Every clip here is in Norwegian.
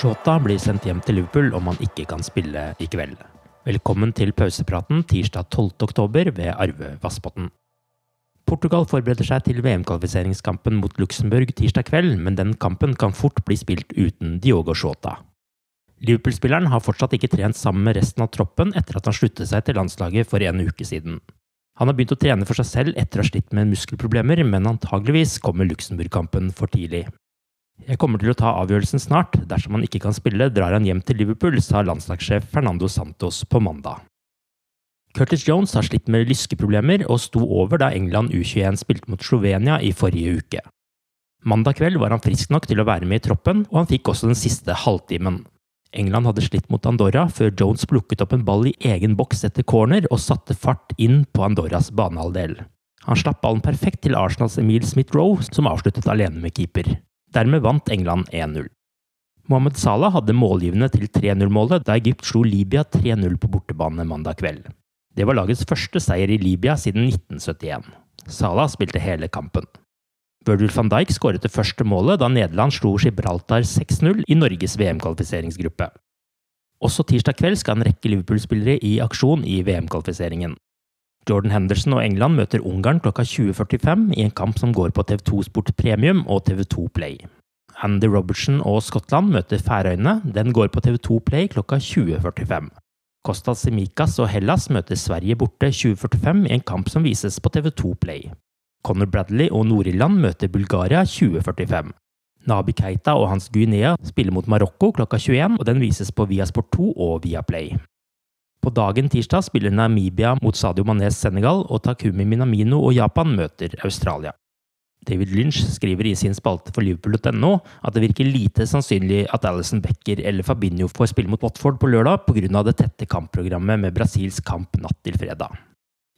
Jota blir sendt hjem til Liverpool om han ikke kan spille i kveld. Velkommen til pausepraten tirsdag 12. oktober ved Arve Vassbotten. Portugal forbereder seg til VM-kvalifiseringskampen mot Luxemburg tirsdag kveld, men den kampen kan fort bli spilt uten Diogo Jota. Liverpool-spilleren har fortsatt ikke trent sammen med resten av troppen etter at han sluttet seg til landslaget for en uke siden. Han har begynt å trene for seg selv etter å ha slitt med muskelproblemer, men antageligvis kommer Luxemburg-kampen for tidlig. «Jeg kommer til å ta avgjørelsen snart. Dersom han ikke kan spille, drar han hjem til Liverpool», sa landslagssjef Fernando Santos på mandag. Curtis Jones har slitt med lyskeproblemer og sto over da England U21 spilte mot Slovenia i forrige uke. Mandag kveld var han frisk nok til å være med i troppen, og han fikk også den siste halvtimen. England hadde slitt mot Andorra før Jones plukket opp en ball i egen boks etter corner og satte fart inn på Andorras banehalvdel. Han slapp ballen perfekt til Arsenals Emil Smith-Rowe, som avsluttet alene med keeper. Dermed vant England 1-0. Mohamed Salah hadde målgivende til 3-0-målet da Egypt slo Libya 3-0 på bortebane mandag kveld. Det var lagets første seier i Libya siden 1971. Salah spilte hele kampen. Virgil van Dijk skåret det første målet da Nederland slo Gibraltar 6-0 i Norges VM-kvalifiseringsgruppe. Også tirsdag kveld skal en rekke Liverpool-spillere i aksjon i VM-kvalifiseringen. Jordan Henderson og England møter Ungarn klokka 20.45 i en kamp som går på TV2 Sport Premium og TV2 Play. Andy Robertson og Skottland møter Færøyene, den går på TV2 Play klokka 20.45. Kostas, Mikas og Hellas møter Sverige borte 20.45 i en kamp som vises på TV2 Play. Conor Bradley og Nord-Irland møter Bulgaria 20.45. Naby Keita og hans Guinea spiller mot Marokko klokka 21, og den vises på Viasport 2 og Viaplay. På dagen tirsdag spiller Namibia mot Sadio Manés Senegal, og Takumi Minamino og Japan møter Australia. David Lynch skriver i sin spalte for Liverpool.no at det virker lite sannsynlig at Alisson Becker eller Fabinho får spille mot Watford på lørdag på grunn av det tette kampprogrammet med Brasils kamp natt til fredag.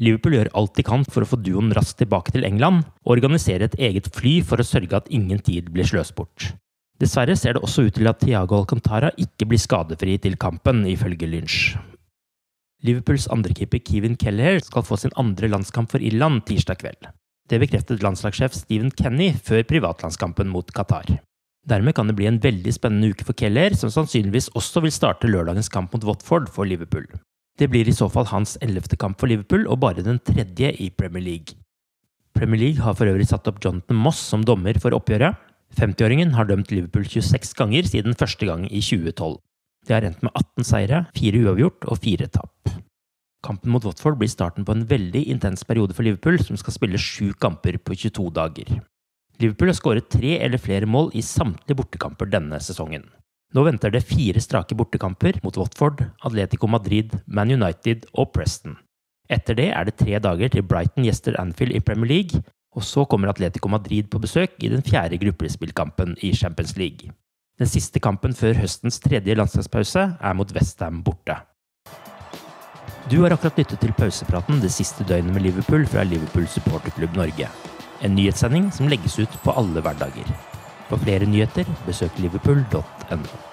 Liverpool gjør alt de kan for å få duoen raskt tilbake til England, og organiserer et eget fly for å sørge at ingen tid blir sløst bort. Dessverre ser det også ut til at Thiago Alcantara ikke blir skadefri til kampen, ifølge Lynch. Liverpools andrekeeper Kevin Kelleher skal få sin andre landskamp for Irland tirsdag kveld. Det bekreftet landslagssjef Steven Kenny før privatlandskampen mot Qatar. Dermed kan det bli en veldig spennende uke for Kelleher, som sannsynligvis også vil starte lørdagens kamp mot Watford for Liverpool. Det blir i så fall hans 11. kamp for Liverpool, og bare den tredje i Premier League. Premier League har for øvrig satt opp Jonathan Moss som dommer for oppgjøret. 50-åringen har dømt Liverpool 26 ganger siden første gang i 2012. Det har endt med 18 seire, 4 uavgjort og 4 tap. Kampen mot Watford blir starten på en veldig intens periode for Liverpool, som skal spille 7 kamper på 22 dager. Liverpool har skåret 3 eller flere mål i samtlige bortekamper denne sesongen. Nå venter det 4 strake bortekamper mot Watford, Atletico Madrid, Man United og Preston. Etter det er det 3 dager til Brighton gjester Anfield i Premier League, og så kommer Atletico Madrid på besøk i den 4. gruppespillkampen i Champions League. Den siste kampen før høstens tredje landslagspause er mot West Ham borte. Du har akkurat lyttet til pausepraten det siste døgnet med Liverpool fra Liverpool Supporterklubb Norge. En nyhetssending som legges ut på alle hverdager. For flere nyheter, besøk liverpool.no.